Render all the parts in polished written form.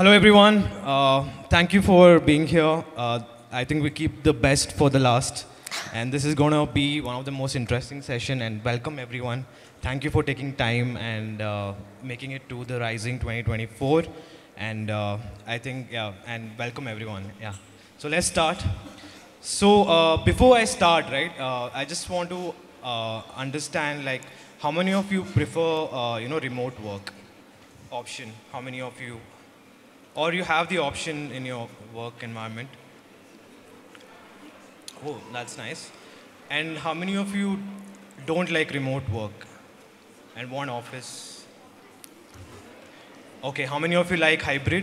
Hello everyone, thank you for being here. I think we keep the best for the last, and this is going to be one of the most interesting sessions, and welcome everyone. Thank you for taking time and making it to the Rising 2024, and I think, yeah, and welcome everyone, yeah. So let's start. So before I start, right, I just want to understand, like, how many of you prefer, remote work option? How many of you? Or you have the option in your work environment. Oh, that's nice. And how many of you don't like remote work and want office? Okay, how many of you like hybrid?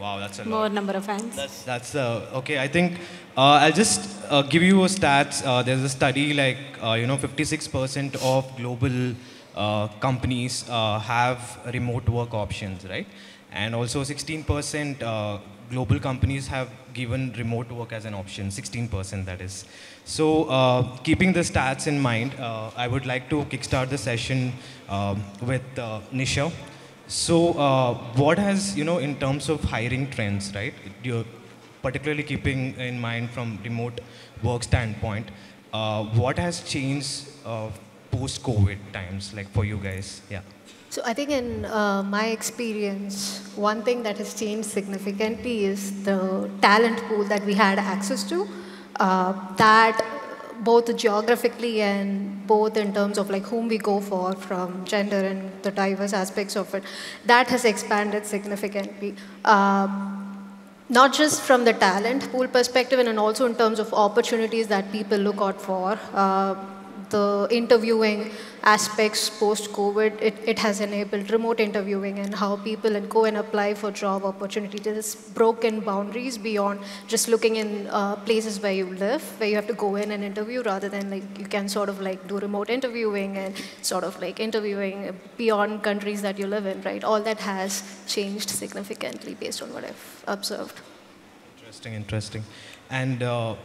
Wow, that's a lot. More number of hands. That's okay, I think I'll just give you a stats. There's a study like, 56% of global companies have remote work options, right? And also 16% global companies have given remote work as an option, 16% that is. So keeping the stats in mind, I would like to kickstart the session with Nisha. So what has, in terms of hiring trends, right? You're particularly keeping in mind from remote work standpoint, what has changed post-COVID times, like for you guys, yeah? So I think in my experience, one thing that has changed significantly is the talent pool that we had access to, that both geographically and both in terms of like whom we go for from gender and the diverse aspects of it, that has expanded significantly. Not just from the talent pool perspective and also in terms of opportunities that people look out for. The interviewing aspects post-COVID, it has enabled remote interviewing and how people go and apply for job opportunities. It's broken boundaries beyond just looking in places where you live, where you have to go in and interview rather than like you can sort of like do remote interviewing and sort of like interviewing beyond countries that you live in, right? All that has changed significantly based on what I've observed. Interesting, interesting. And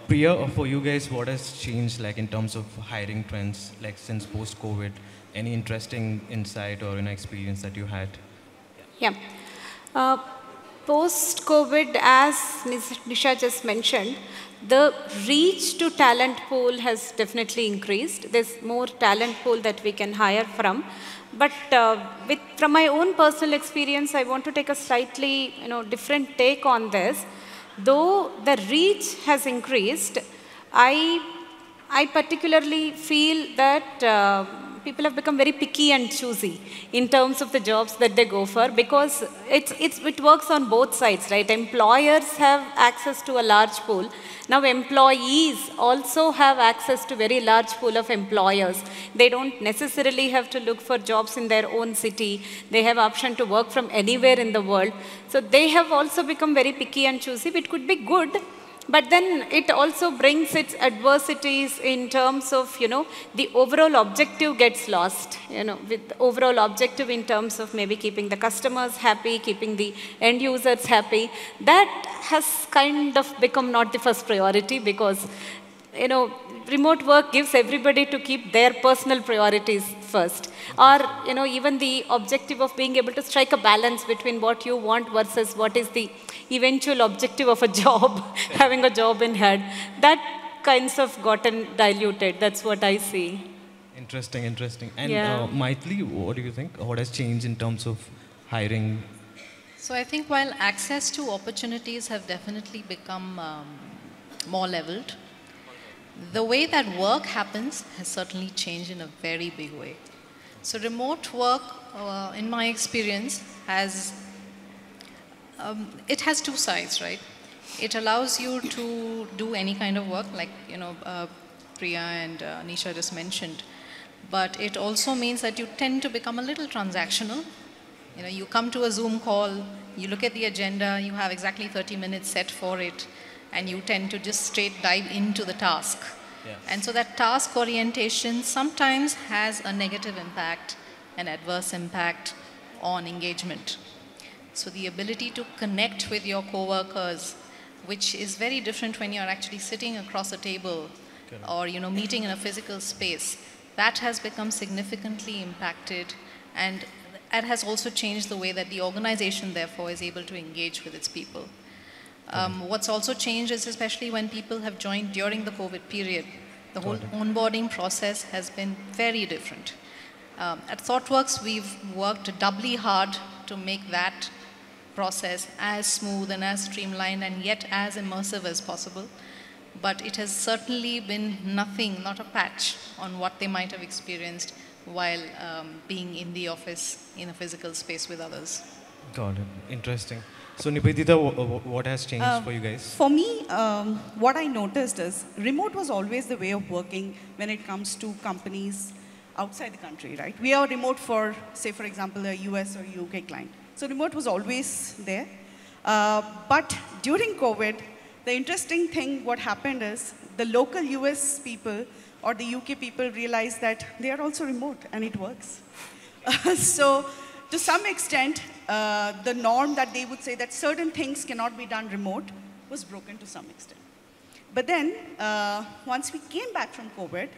Priya, for you guys, what has changed, like in terms of hiring trends, like since post-COVID? Any interesting insight or an experience that you had? Yeah, post-COVID, as Nisha just mentioned, the reach to talent pool has definitely increased. There's more talent pool that we can hire from. But from my own personal experience, I want to take a slightly different take on this. Though the reach has increased, I particularly feel that people have become very picky and choosy in terms of the jobs that they go for, because it works on both sides, right? Employers have access to a large pool. Now employees also have access to a very large pool of employers. They don't necessarily have to look for jobs in their own city. They have option to work from anywhere in the world. So they have also become very picky and choosy. It could be good. But then it also brings its adversities in terms of, the overall objective gets lost, with the overall objective in terms of maybe keeping the customers happy, keeping the end users happy. That has kind of become not the first priority because, remote work gives everybody to keep their personal priorities first. Or, even the objective of being able to strike a balance between what you want versus what is the eventual objective of a job, having a job in hand. That kinds of gotten diluted. That's what I see. Interesting, interesting. And yeah. Maitri, what do you think? What has changed in terms of hiring? So I think while access to opportunities have definitely become more leveled, the way that work happens has certainly changed in a very big way. So remote work, in my experience, it has two sides, right? It allows you to do any kind of work, like Priya and Nisha just mentioned. But it also means that you tend to become a little transactional. You come to a Zoom call, you look at the agenda, you have exactly 30 minutes set for it, and you tend to just straight dive into the task. Yeah. And so that task orientation sometimes has a negative impact, an adverse impact on engagement. So the ability to connect with your coworkers, which is very different when you're actually sitting across a table or meeting in a physical space, that has become significantly impacted, and and has also changed the way that the organization, therefore, is able to engage with its people. What's also changed is especially when people have joined during the COVID period, the whole onboarding process has been very different. At ThoughtWorks, we've worked doubly hard to make that process as smooth and as streamlined and yet as immersive as possible. But it has certainly been nothing, not a patch, on what they might have experienced while being in the office in a physical space with others. Got it. Interesting. So Nibedita, what has changed for you guys? For me, what I noticed is remote was always the way of working when it comes to companies outside the country, right? We are remote for, say, for example, a US or UK client. So remote was always there. But during COVID, the interesting thing what happened is the local US people or the UK people realized that they are also remote and it works. So to some extent, the norm that they would say that certain things cannot be done remote was broken to some extent. But then once we came back from COVID,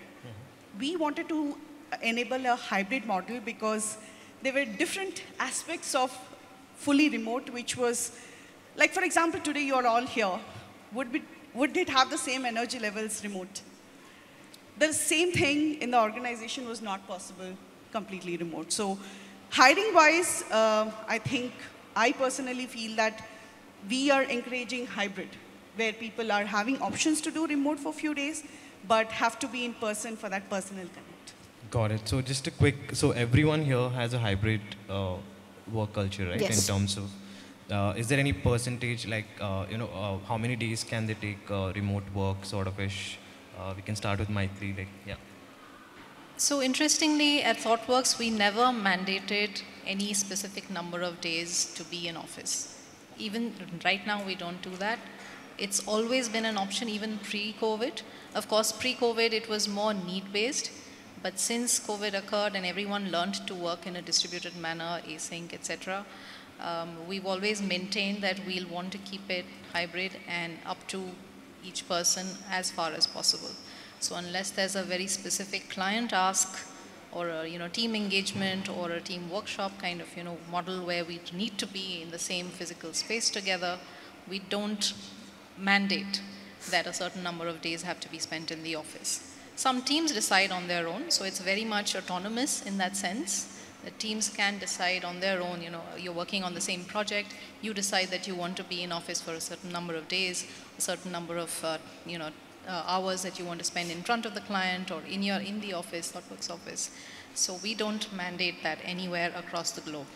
we wanted to enable a hybrid model because there were different aspects of fully remote, which was like, for example, today you're all here. Would it have the same energy levels remote? The same thing in the organization was not possible completely remote. So hiring-wise, I think I personally feel that we are encouraging hybrid, where people are having options to do remote for a few days, but have to be in person for that personal connect. Got it. So just a quick, so everyone here has a hybrid work culture, right? Yes. In terms of, is there any percentage, like, how many days can they take remote work sort of-ish? We can start with Maitri, like, yeah. So interestingly, at ThoughtWorks, we never mandated any specific number of days to be in office. Even right now, we don't do that. It's always been an option, even pre-COVID. Of course, pre-COVID, it was more need-based. But since COVID occurred and everyone learned to work in a distributed manner, async, etc., we've always maintained that we'll want to keep it hybrid and up to each person as far as possible. So unless there's a very specific client ask or a team engagement or a team workshop kind of model where we need to be in the same physical space together, we don't mandate that a certain number of days have to be spent in the office. Some teams decide on their own, so it's very much autonomous in that sense. The teams can decide on their own, you're working on the same project, you decide that you want to be in office for a certain number of days, a certain number of, hours that you want to spend in front of the client or in the office, ThoughtWorks office. So we don't mandate that anywhere across the globe.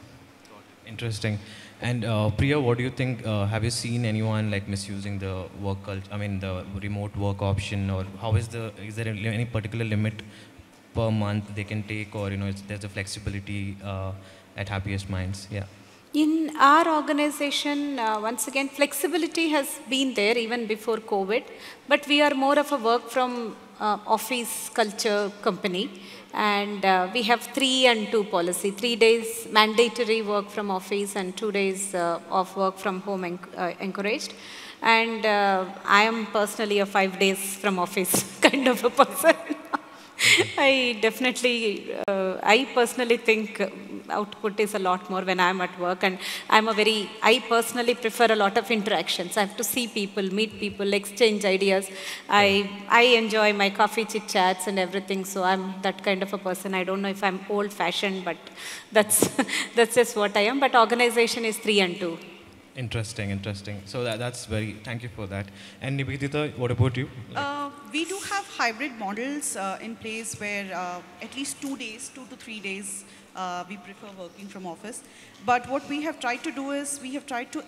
Interesting. And Priya, what do you think? Have you seen anyone like misusing the work culture? I mean, the remote work option, or how is the? Is there any particular limit per month they can take, or there's a flexibility at Happiest Minds? Yeah. In our organization, once again, flexibility has been there even before COVID, but we are more of a work from office culture company. And we have 3 and 2 policy, 3 days mandatory work from office and 2 days of work from home encouraged. And I am personally a 5 days from office kind of a person. I personally think output is a lot more when I'm at work, and I personally prefer a lot of interactions. I have to see people, meet people, exchange ideas. I enjoy my coffee chit chats and everything, so I'm that kind of a person. I don't know if I'm old fashioned, but that's just what I am. But organization is 3 and 2. Interesting, interesting. So that's very, thank you for that. And Nibedita, what about you? We do have hybrid models in place where at least 2 days, 2 to 3 days, we prefer working from office. But what we have tried to do is we have tried to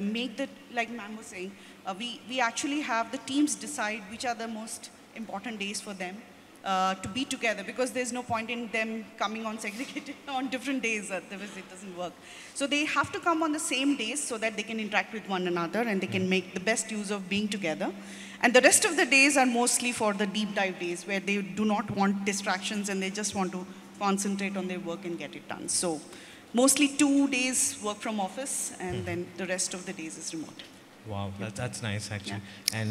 make the, like ma'am was saying, we actually have the teams decide which are the most important days for them to be together, because there's no point in them coming on segregated on different days, otherwise it doesn't work. So they have to come on the same days so that they can interact with one another and they can make the best use of being together. And the rest of the days are mostly for the deep dive days where they do not want distractions and they just want to concentrate on their work and get it done. So mostly 2 days work from office and then the rest of the days is remote. Wow, that's nice actually. Yeah.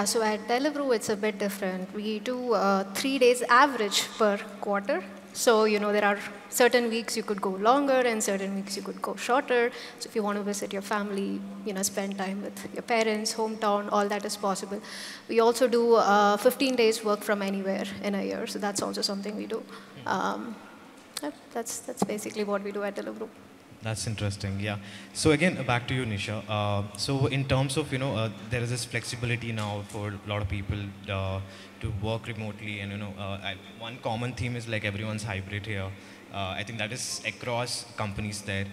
And so at Deliveroo, it's a bit different. We do 3 days average per quarter. So, you know, there are certain weeks you could go longer and certain weeks you could go shorter. So if you want to visit your family, you know, spend time with your parents, hometown, all that is possible. We also do 15 days work from anywhere in a year. So that's also something we do. Yeah, that's basically what we do at Deliveroo. That's interesting, yeah. So again, back to you, Nisha. So in terms of, you know, there is this flexibility now for a lot of people to work remotely, and, you know, one common theme is like everyone's hybrid here. I think that is across companies there.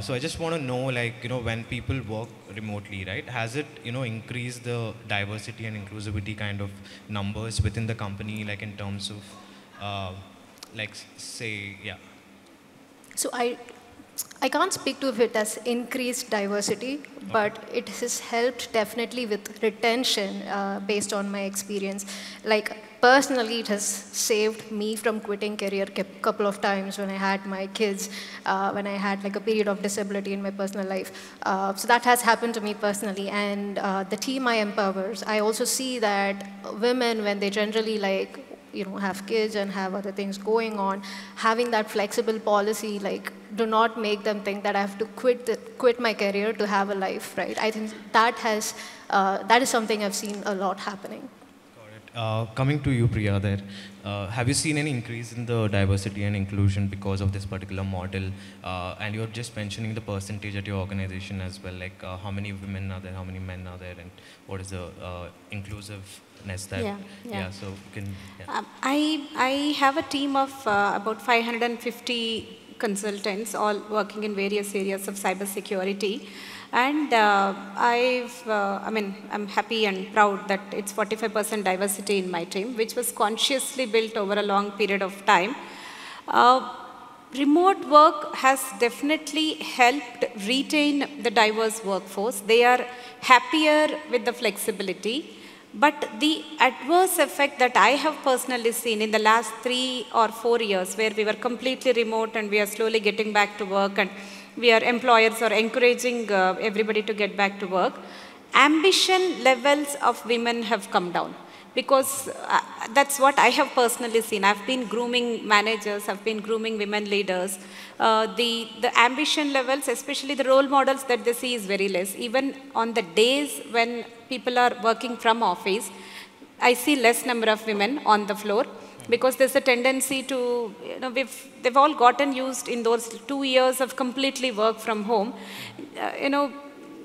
So I just want to know, like, you know, when people work remotely, right, has it, you know, increased the diversity and inclusivity kind of numbers within the company, like in terms of, like, say, yeah. So I can't speak to if it has increased diversity, but it has helped definitely with retention based on my experience. Like, personally, it has saved me from quitting career a couple of times when I had my kids, when I had like a period of disability in my personal life. So that has happened to me personally. And the team I empowers, I also see that women, when they generally like, you know, have kids and have other things going on, having that flexible policy, like, do not make them think that I have to quit my career to have a life, right? I think that has, that is something I've seen a lot happening. Got it. Coming to you, Priya, there, have you seen any increase in the diversity and inclusion because of this particular model? And you're just mentioning the percentage at your organization as well, like how many women are there, how many men are there, and what is the inclusive? That, yeah, so can, yeah. I have a team of about 550 consultants, all working in various areas of cybersecurity, and I'm happy and proud that it's 45% diversity in my team, which was consciously built over a long period of time. Remote work has definitely helped retain the diverse workforce. They are happier with the flexibility. But the adverse effect that I have personally seen in the last 3 or 4 years, where we were completely remote and we are slowly getting back to work, and we are employers are encouraging everybody to get back to work, ambition levels of women have come down. Because that's what I have personally seen. I've been grooming managers, I've been grooming women leaders. The ambition levels, especially the role models that they see, is very less. Even on the days when people are working from office, I see less number of women on the floor, because there's a tendency to, you know, they've all gotten used in those 2 years of completely work from home, you know,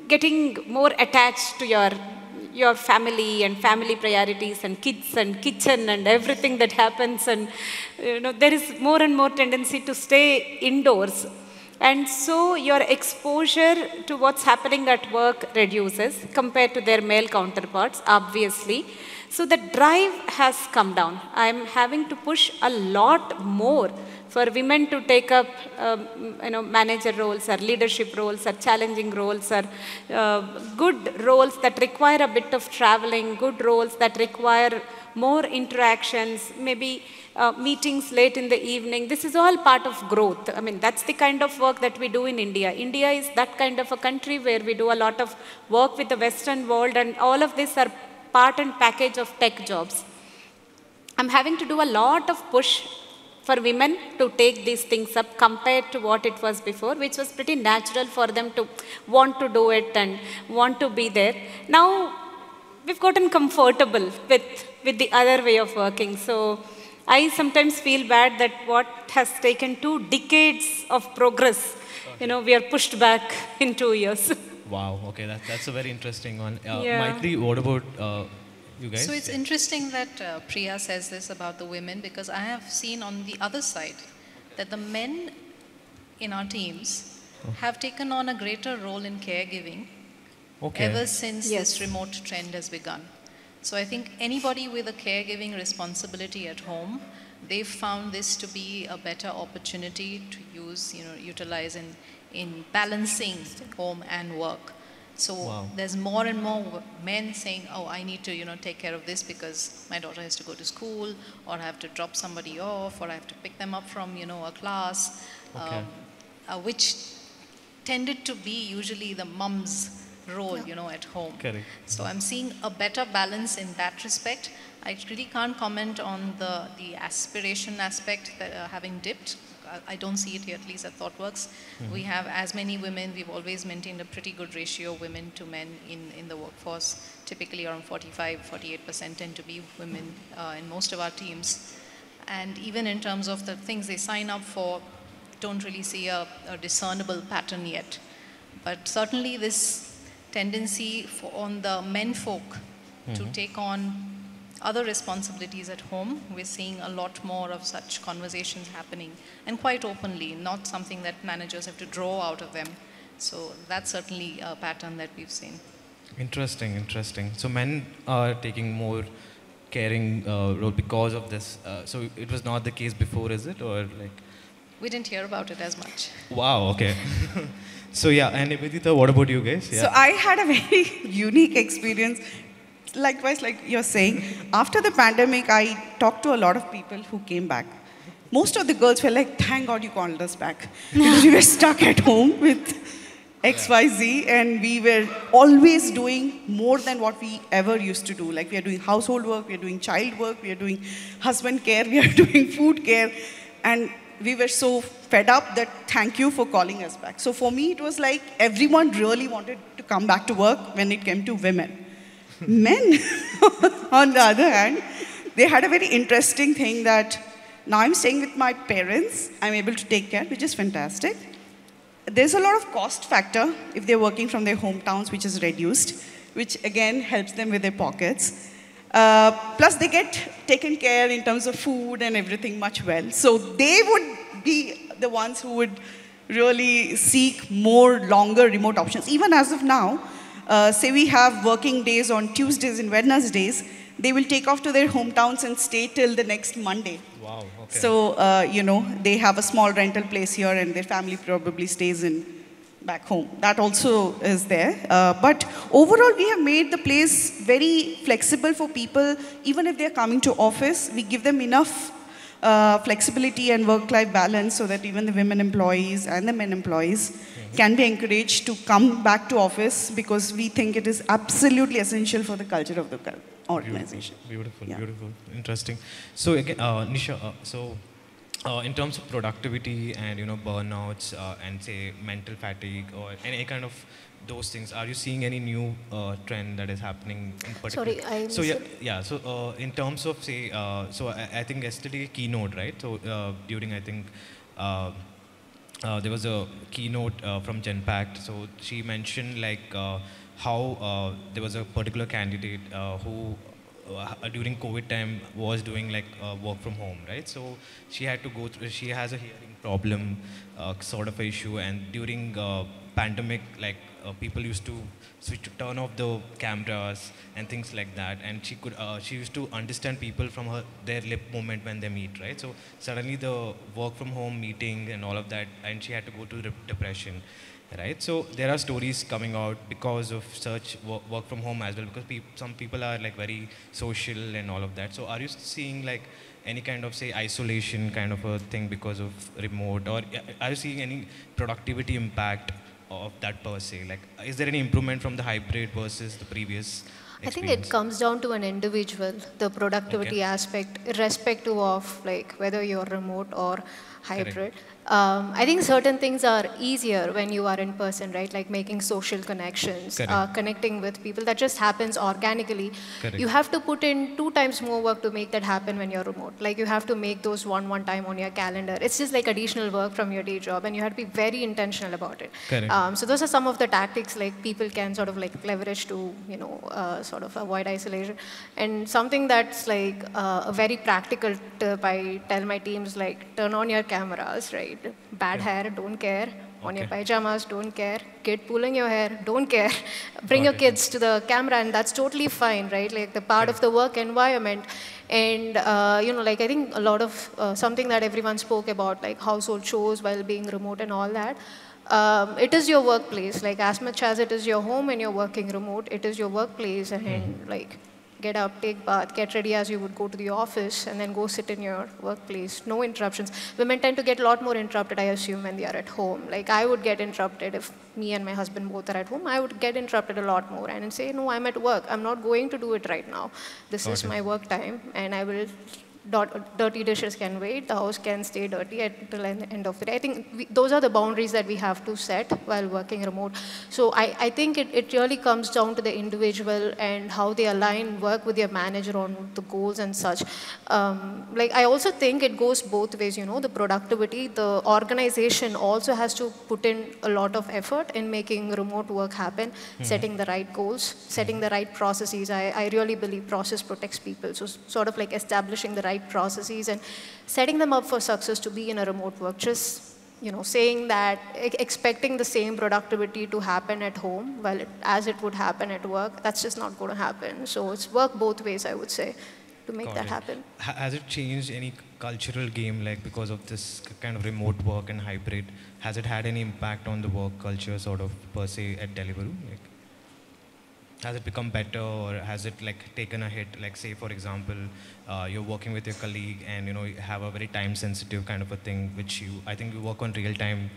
getting more attached to your family and family priorities and kids and kitchen and everything that happens, and, you know, there is more and more tendency to stay indoors. And so your exposure to what's happening at work reduces compared to their male counterparts, obviously. So the drive has come down. I'm having to push a lot more for women to take up you know, manager roles or leadership roles or challenging roles or good roles that require a bit of traveling, good roles that require more interactions, maybe meetings late in the evening. This is all part of growth. I mean, that's the kind of work that we do in India. India is that kind of a country where we do a lot of work with the Western world, and all of these are part and package of tech jobs. I'm having to do a lot of push for women to take these things up compared to what it was before, which was pretty natural for them to want to do it and want to be there. Now, we've gotten comfortable with the other way of working. So I sometimes feel bad that what has taken 2 decades of progress, you know, we are pushed back in 2 years. Wow, okay, that's a very interesting one. Yeah. Maitri, what about... So it's interesting that Priya says this about the women, because I have seen on the other side that the men in our teams have taken on a greater role in caregiving ever since this remote trend has begun. So I think anybody with a caregiving responsibility at home, they've found this to be a better opportunity to use, you know, utilize in balancing home and work. So there's more and more men saying, oh, I need to, you know, take care of this because my daughter has to go to school, or I have to drop somebody off, or I have to pick them up from, you know, a class, which tended to be usually the mums role, you know, at home. Correct. So I'm seeing a better balance in that respect. I really can't comment on the aspiration aspect that having dipped. I don't see it here, at least at ThoughtWorks. Mm-hmm. We have as many women, we've always maintained a pretty good ratio women to men in the workforce. Typically around 45–48% tend to be women in most of our teams. And even in terms of the things they sign up for, don't really see a discernible pattern yet. But certainly this tendency on the men folk mm-hmm. to take on other responsibilities at home, we're seeing a lot more of such conversations happening, and quite openly, not something that managers have to draw out of them. So that's certainly a pattern that we've seen. Interesting, interesting. So men are taking more caring role because of this. So it was not the case before, is it? Or like? We didn't hear about it as much. Wow, okay. So yeah, and Nibedita, what about you guys? Yeah. So I had a very unique experience. Likewise, like you're saying, after the pandemic, I talked to a lot of people who came back. Most of the girls were like, thank God you called us back. Because we were stuck at home with XYZ, and we were always doing more than what we ever used to do. Like we are doing household work, we are doing child work, we are doing husband care, we are doing food care. And we were so fed up that thank you for calling us back. So for me, it was like everyone really wanted to come back to work when it came to women. Men, on the other hand, they had a very interesting thing that now I'm staying with my parents, I'm able to take care, which is fantastic. There's a lot of cost factor if they're working from their hometowns, which is reduced, which again helps them with their pockets. Plus they get taken care in terms of food and everything much well. So they would be the ones who would really seek more longer remote options. Even as of now, say we have working days on Tuesdays and Wednesdays, they will take off to their hometowns and stay till the next Monday. Wow, okay. So, you know, they have a small rental place here and their family probably stays in back home. That also is there. But overall, we have made the place very flexible for people. Even if they're coming to office, we give them enough flexibility and work-life balance so that even the women employees and the men employees mm-hmm. can be encouraged to come back to office, because we think it is absolutely essential for the culture of the organization. Beautiful, yeah. Beautiful, interesting. So again, Nisha, in terms of productivity and, you know, burnouts and say mental fatigue or any kind of those things, are you seeing any new trend that is happening in particular? Sorry, I So in terms of say, I think yesterday keynote, right? So during, I think, there was a keynote from Genpact. So she mentioned like how there was a particular candidate who during COVID time was doing like work from home, right? So she had to go through, she has a hearing problem sort of issue, and during pandemic, like people used to switch to turn off the cameras and things like that, and she could she used to understand people from their lip movement when they meet, right? So suddenly the work from home meeting and all of that, and she had to go to depression, right? So there are stories coming out because of such work from home as well, because some people are like very social and all of that. So are you seeing like any kind of say isolation kind of a thing because of remote, or are you seeing any productivity impact of that per se? Like, is there any improvement from the hybrid versus the previous experience? I think it comes down to an individual, the productivity aspect, irrespective of like whether you're remote or hybrid. I think certain things are easier when you are in person, right? Like making social connections, connecting with people. That just happens organically. Correct. You have to put in 2 times more work to make that happen when you're remote. Like you have to make those one time on your calendar. It's just like additional work from your day job, and you have to be very intentional about it. Correct. So those are some of the tactics like people can sort of like leverage to, you know, sort of avoid isolation. And something that's like a very practical tip I tell my teams, like turn on your cameras, right? Bad hair, don't care. On your pajamas, don't care. Kid pulling your hair, don't care. Bring your kids to the camera, and that's totally fine, right? Like the part of the work environment. And, you know, like I think a lot of something that everyone spoke about, like household chores while being remote and all that. It is your workplace. Like as much as it is your home and you're working remote, it is your workplace. And like get up, take bath, get ready as you would go to the office, and then go sit in your workplace. No interruptions. Women tend to get a lot more interrupted, I assume, when they are at home. Like, I would get interrupted if me and my husband both are at home. I would get interrupted a lot more and say, no, I'm at work. I'm not going to do it right now. This is my work time, and I will... Dirty dishes can wait, the house can stay dirty until the end of the day. I think those are the boundaries that we have to set while working remote. So I think it really comes down to the individual and how they align work with their manager on the goals and such. Like, I also think it goes both ways, you know, the productivity, the organization also has to put in a lot of effort in making remote work happen, setting the right goals, setting the right processes. I really believe process protects people. So sort of like establishing the right processes and setting them up for success to be in a remote work. Just, you know, saying that, expecting the same productivity to happen at home as it would happen at work, that's just not going to happen. So it's work both ways, I would say, to make that happen. Has it changed any cultural game, like because of this kind of remote work and hybrid? Has it had any impact on the work culture sort of per se at Deliveroo? Like, has it become better, or has it like taken a hit? Like, say for example, you're working with your colleague and you know you have a very time-sensitive kind of a thing, which you, I think you work on real-time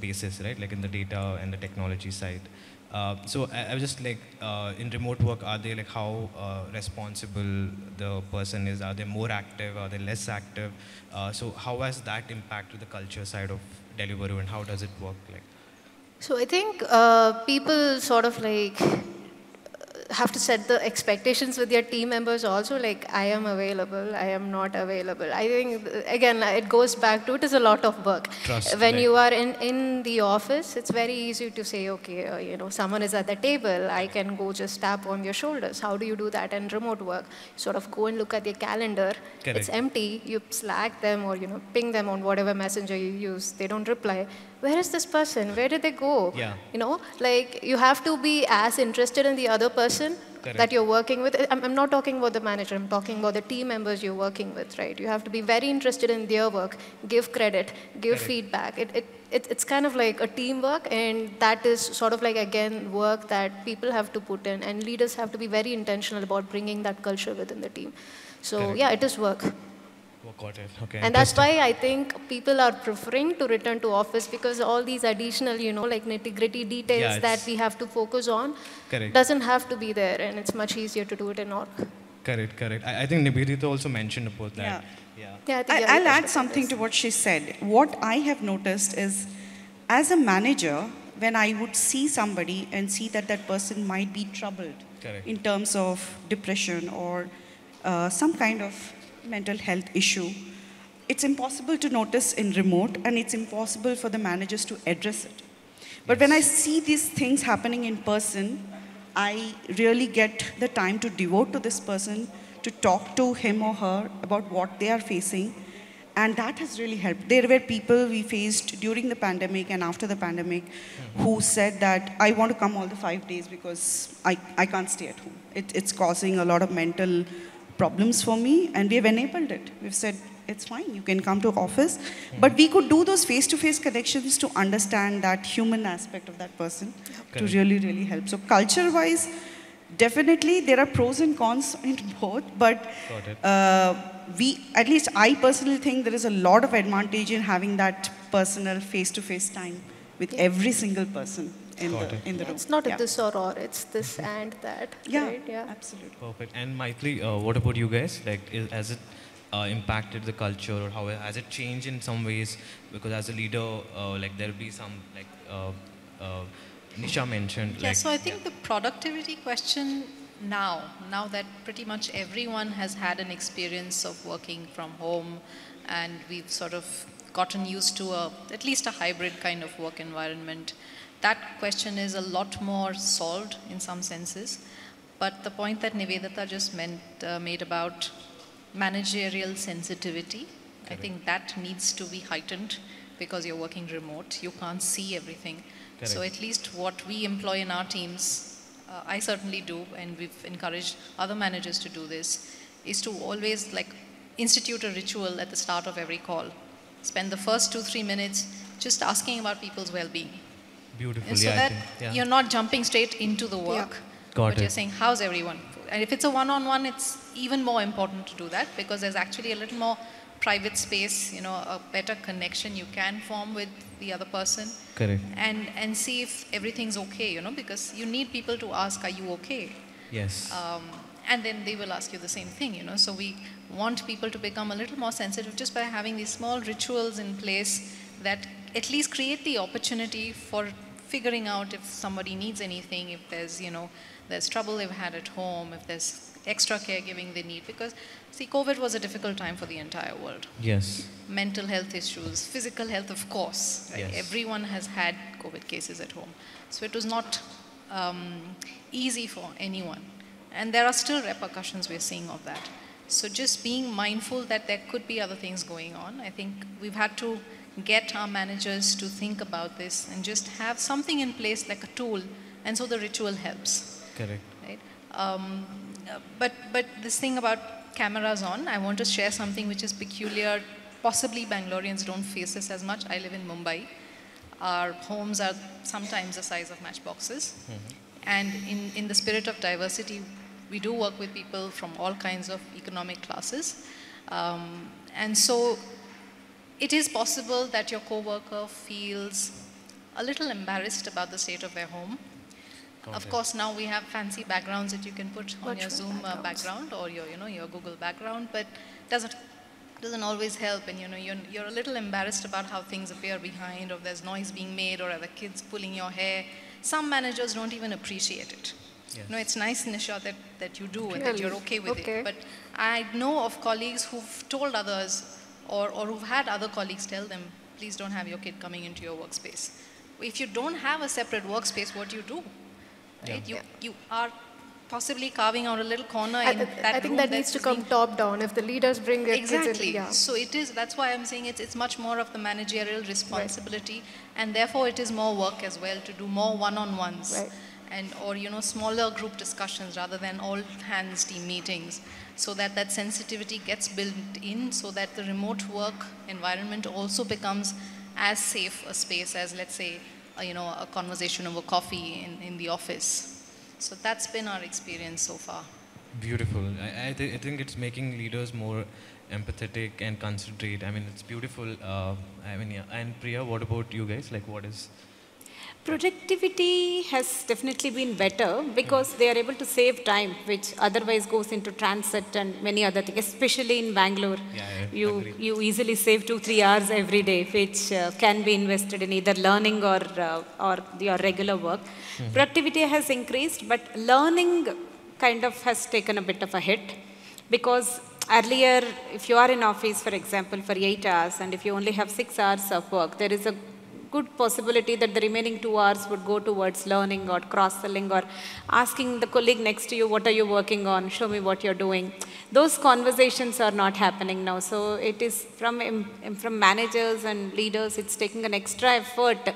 basis, right? Like in the data and the technology side. So I was just like, in remote work, are they like how responsible the person is? Are they more active? Are they less active? So how has that impacted the culture side of Deliveroo, and how does it work like? So I think people sort of like have to set the expectations with your team members also, like, I am available, I am not available. I think, again, it goes back to, it is a lot of work. Trust, when you are in the office, it's very easy to say, okay, you know, someone is at the table, I can go just tap on their shoulders. How do you do that in remote work? Sort of go and look at their calendar. Correct. It's empty. You Slack them or, you know, ping them on whatever messenger you use. They don't reply. Where is this person? Where did they go? Yeah. You know, like, you have to be as interested in the other person that you're working with. I'm not talking about the manager. I'm talking about the team members you're working with, right? You have to be very interested in their work, give credit, give feedback. It's kind of like a teamwork, and that is sort of like, again, work that people have to put in, and leaders have to be very intentional about bringing that culture within the team. So, yeah, it is work. Got it. Okay, and that's why I think people are preferring to return to office, because all these additional, you know, like nitty-gritty details that we have to focus on doesn't have to be there, and it's much easier to do it in org. Correct, correct. I think Nibedita also mentioned about that. I'll add something to what she said. What I have noticed is, as a manager, when I would see somebody and see that that person might be troubled in terms of depression or some kind of mental health issue, it's impossible to notice in remote, and it's impossible for the managers to address it. But when I see these things happening in person, I really get the time to devote to this person, to talk to him or her about what they are facing, and that has really helped. There were people we faced during the pandemic and after the pandemic who said that, I want to come all the 5 days because I can't stay at home. It's causing a lot of mental problems for me, and we've enabled it. We've said, it's fine, you can come to office. But we could do those face-to-face connections to understand that human aspect of that person to really, really help. So culture-wise, definitely there are pros and cons in both, but at least I personally think there is a lot of advantage in having that personal face-to-face time with every single person in the room. It's not a this or it's this and that. Right? Yeah, absolutely. Perfect. And Maitri, what about you guys? Like, has it impacted the culture, or how has it changed in some ways? Because as a leader, like there'll be some, like Nisha mentioned. Yeah, like, so I think the productivity question now that pretty much everyone has had an experience of working from home, and we've sort of gotten used to at least a hybrid kind of work environment, that question is a lot more solved in some senses. But the point that Nibedita just made about managerial sensitivity, I think that needs to be heightened, because you're working remote. You can't see everything. So at least what we employ in our teams, I certainly do, and we've encouraged other managers to do this, is to always like institute a ritual at the start of every call. Spend the first 2-3 minutes just asking about people's well-being. And so that you're not jumping straight into the work, Got it. You're saying, how's everyone? And if it's a one-on-one, it's even more important to do that because there's actually a little more private space, you know, a better connection you can form with the other person. Correct. And see if everything's okay, you know, because you need people to ask, are you okay? Yes. And then they will ask you the same thing, you know. So we want people to become a little more sensitive just by having these small rituals in place that at least create the opportunity for figuring out if somebody needs anything, if there's, you know, there's trouble they've had at home, if there's extra caregiving they need. Because, see, COVID was a difficult time for the entire world. Yes. Mental health issues, physical health, of course. Right? Yes. Everyone has had COVID cases at home. So it was not easy for anyone. And there are still repercussions we're seeing of that. So just being mindful that there could be other things going on. I think we've had to get our managers to think about this and just have something in place like a tool. And so the ritual helps. Correct. Right? But this thing about cameras on, I want to share something which is peculiar. Possibly Bangaloreans don't face this as much. I live in Mumbai. Our homes are sometimes the size of matchboxes. Mm-hmm. And in the spirit of diversity, we do work with people from all kinds of economic classes. And so it is possible that your coworker feels a little embarrassed about the state of their home. Of course, now we have fancy backgrounds that you can put on your Zoom background or your, you know, your Google background, but doesn't always help. And you know, you're a little embarrassed about how things appear behind, or there's noise being made, or are the kids pulling your hair. Some managers don't even appreciate it. Yes. No, it's nice, Nisha, that you do and that you're okay with it. But I know of colleagues who've told others, or who've had other colleagues tell them, please don't have your kid coming into your workspace. If you don't have a separate workspace, what do you do? Right? Yeah. You are possibly carving out a little corner in that I think that needs to come top down. If the leaders bring their kids in, yeah. So it is. That's why I'm saying it's much more of the managerial responsibility, right. And therefore it is more work as well to do more one-on-ones, right. or you know, smaller group discussions rather than all hands team meetings, so that sensitivity gets built in, so that the remote work environment also becomes as safe a space as, let's say, you know, a conversation over coffee in the office. So that's been our experience so far. Beautiful. I think it's making leaders more empathetic and considerate. I mean, it's beautiful. Yeah. And Priya, what about you guys? Like, what is... Productivity has definitely been better because they are able to save time, which otherwise goes into transit and many other things, especially in Bangalore. Yeah, you easily save 2-3 hours every day, which can be invested in either learning or your regular work. Mm-hmm. Productivity has increased, but learning kind of has taken a bit of a hit because earlier, if you are in office, for example, for 8 hours, and if you only have 6 hours of work, there is a good possibility that the remaining 2 hours would go towards learning or cross-selling or asking the colleague next to you, what are you working on? Show me what you're doing. Those conversations are not happening now. So it is from managers and leaders, it's taking an extra effort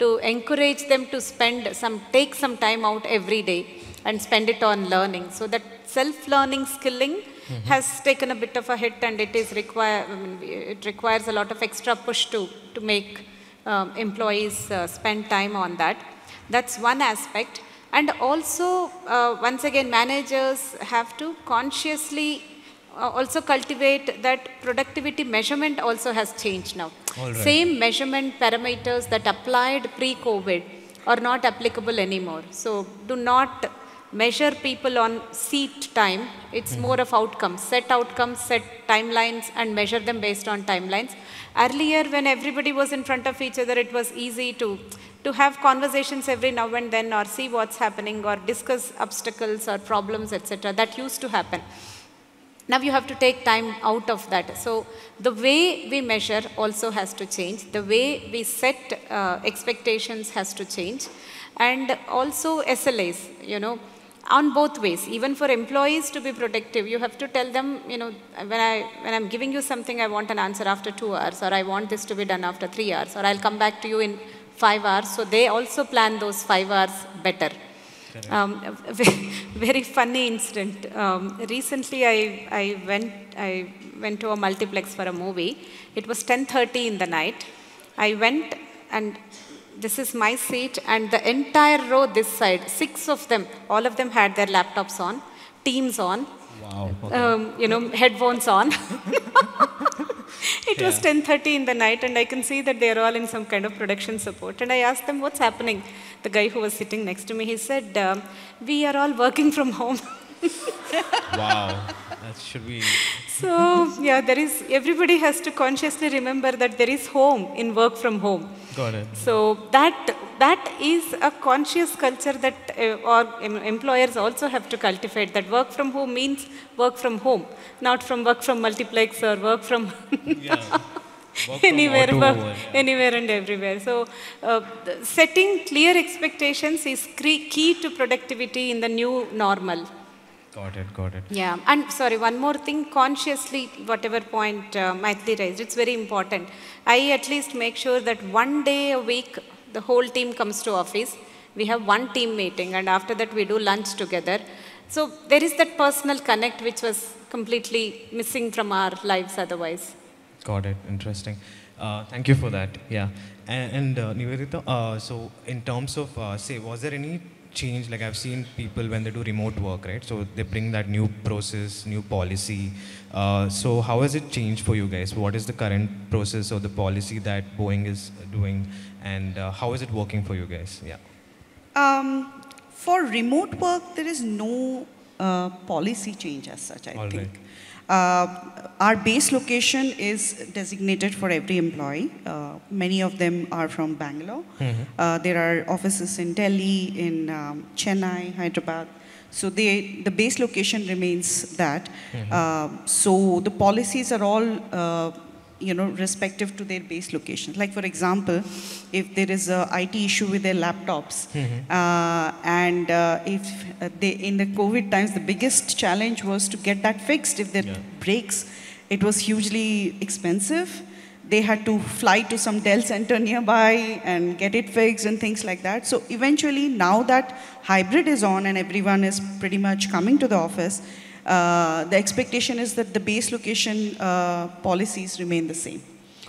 to encourage them to take some time out every day and spend it on learning. So that self-learning skilling has taken a bit of a hit, and it requires a lot of extra push to make employees spend time on that. That's one aspect. And also, once again, managers have to consciously also cultivate that productivity measurement also has changed now. Right. Same measurement parameters that applied pre-COVID are not applicable anymore. So do not measure people on seat time. It's more of outcomes. Set outcomes, set timelines, and measure them based on timelines. Earlier, when everybody was in front of each other, it was easy to have conversations every now and then, or see what's happening, or discuss obstacles or problems, etc. That used to happen. Now you have to take time out of that. So the way we measure also has to change. The way we set expectations has to change. And also SLAs, you know, on both ways. Even for employees to be productive, you have to tell them, you know, when I'm giving you something, I want an answer after 2 hours, or I want this to be done after 3 hours, or I'll come back to you in 5 hours. So they also plan those 5 hours better. Very funny incident. Recently, I went to a multiplex for a movie. It was 10:30 in the night. I went and This is my seat, and the entire row this side, 6 of them, all of them had their laptops on, Teams on, wow. Headphones on. It was 10:30 in the night, and I can see that they are all in some kind of production support. And I asked them, what's happening? The guy who was sitting next to me, he said, we are all working from home. Wow, that should be... So, yeah, there is, everybody has to consciously remember that there is home in work from home. Got it. So that is a conscious culture that employers also have to cultivate, that work from home means work from home, not from work from multiplex or work from... Yeah. Anywhere and everywhere. So setting clear expectations is key to productivity in the new normal. Got it, got it. Yeah, and sorry, one more thing, consciously, whatever point Maitri raised, it's very important. I at least make sure that one day a week, the whole team comes to office. We have one team meeting, and after that we do lunch together. So there is that personal connect which was completely missing from our lives otherwise. Got it. Interesting. Thank you for that. Yeah. And Nibedita, so in terms of, say, was there any change? Like I've seen people when they do remote work, right? So they bring that new process, new policy. So how has it changed for you guys? What is the current process or the policy that Boeing is doing? And how is it working for you guys? Yeah. For remote work, there is no policy change as such, I think. Right. Our base location is designated for every employee. Many of them are from Bangalore. Mm-hmm. There are offices in Delhi, in Chennai, Hyderabad. So the base location remains that. Mm-hmm. So the policies are all respective to their base location. Like for example, if there is an IT issue with their laptops, mm-hmm. In the COVID times, the biggest challenge was to get that fixed. If there breaks, it was hugely expensive. They had to fly to some Dell center nearby and get it fixed and things like that. So eventually, now that hybrid is on and everyone is pretty much coming to the office, the expectation is that the base location policies remain the same.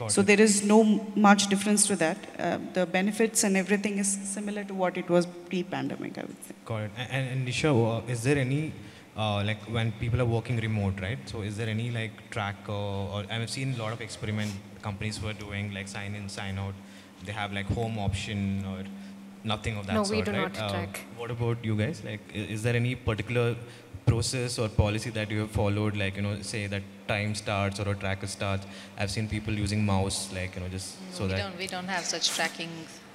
So there is no much difference to that. The benefits and everything is similar to what it was pre-pandemic, I would say. Got it. And Nisha, is there any, like when people are working remote, right? So is there any like tracker, or I've seen a lot of experiment companies who are doing like sign in, sign out. They have like home option or nothing of that sort, right? No, we do not track. What about you guys? Like, is there any particular process or policy that you have followed, like, say that time starts or a tracker starts? I've seen people using mouse, like, just so that... We don't have such tracking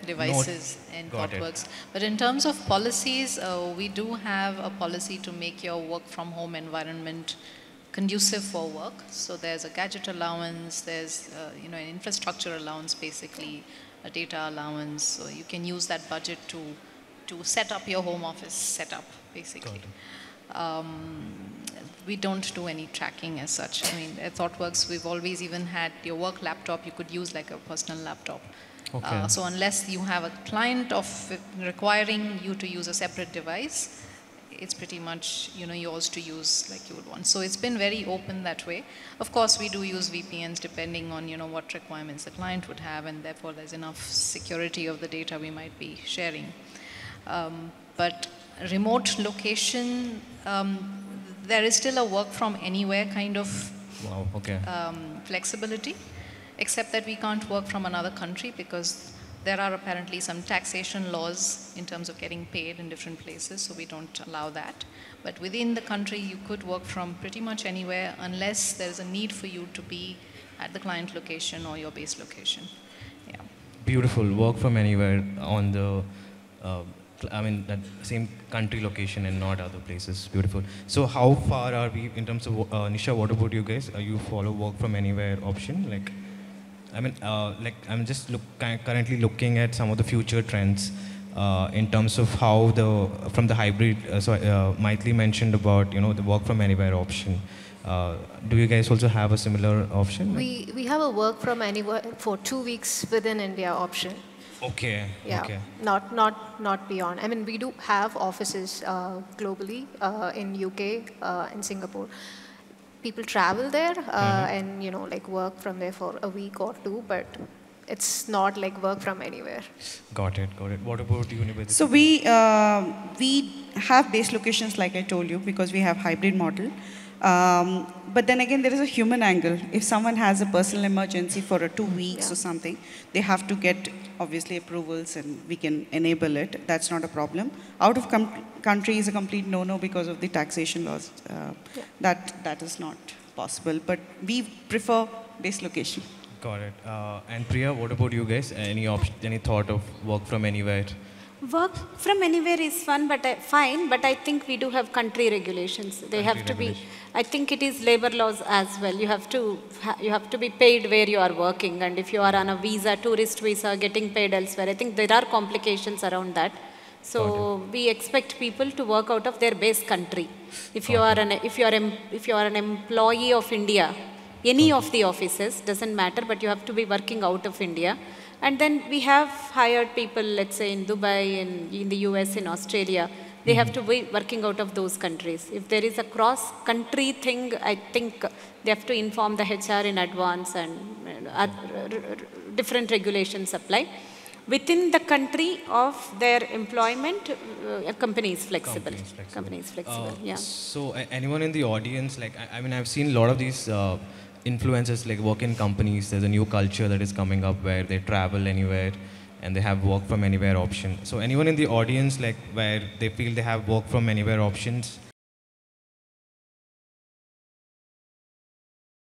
devices in ThoughtWorks. But in terms of policies, we do have a policy to make your work from home environment conducive for work. So there's a gadget allowance, there's, an infrastructure allowance, basically, a data allowance. So you can use that budget to set up your home office setup, basically. We don't do any tracking as such. I mean, at ThoughtWorks, we've always even had your work laptop, you could use like a personal laptop. Okay. So unless you have a client requiring you to use a separate device, it's pretty much, yours to use like you would want. So it's been very open that way. Of course, we do use VPNs depending on, what requirements the client would have, and therefore there's enough security of the data we might be sharing. But remote location, there is still a work from anywhere kind of flexibility, except that we can't work from another country because there are apparently some taxation laws in terms of getting paid in different places, so we don't allow that. But within the country, you could work from pretty much anywhere unless there's a need for you to be at the client location or your base location. Yeah. Beautiful. Work from anywhere on the... that same country location and not other places. Beautiful. So how far are we in terms of, Nisha, what about you guys? You follow work from anywhere option? Like, I'm just currently looking at some of the future trends in terms of how from the hybrid, Maitri mentioned about, the work from anywhere option. Do you guys also have a similar option? We have a work from anywhere for 2 weeks within India option. Okay. Yeah. Okay. Not beyond. I mean, we do have offices globally in UK, in Singapore. People travel there and like work from there for a week or two. But It's not like work from anywhere. Got it, got it. What about you, Nibedita? So we have base locations, like I told you, because we have hybrid model. But then again, there is a human angle. If someone has a personal emergency for 2 weeks or something, they have to get, obviously, approvals, and we can enable it. That's not a problem. Out of country is a complete no-no because of the taxation laws. That is not possible. But we prefer base location. Got it. And Priya, what about you guys? Any thought of work from anywhere? Work from anywhere is fun, but fine. But I think we do have country regulations. They have to be. I think it is labor laws as well. You have to be paid where you are working, and if you are on a visa, tourist visa, getting paid elsewhere. I think there are complications around that. So we expect people to work out of their base country. If you are an employee of India, any of the offices, doesn't matter, but you have to be working out of India. And then we have hired people, let's say, in Dubai, in the US, in Australia. They have to be working out of those countries. If there is a cross-country thing, I think they have to inform the HR in advance, and different regulations apply. Within the country of their employment, a company is flexible. So anyone in the audience, like, I mean, I've seen a lot of these influencers like work in companies. There's a new culture that is coming up where they travel anywhere and they have work from anywhere option. So anyone in the audience, like, where they feel they have work from anywhere options,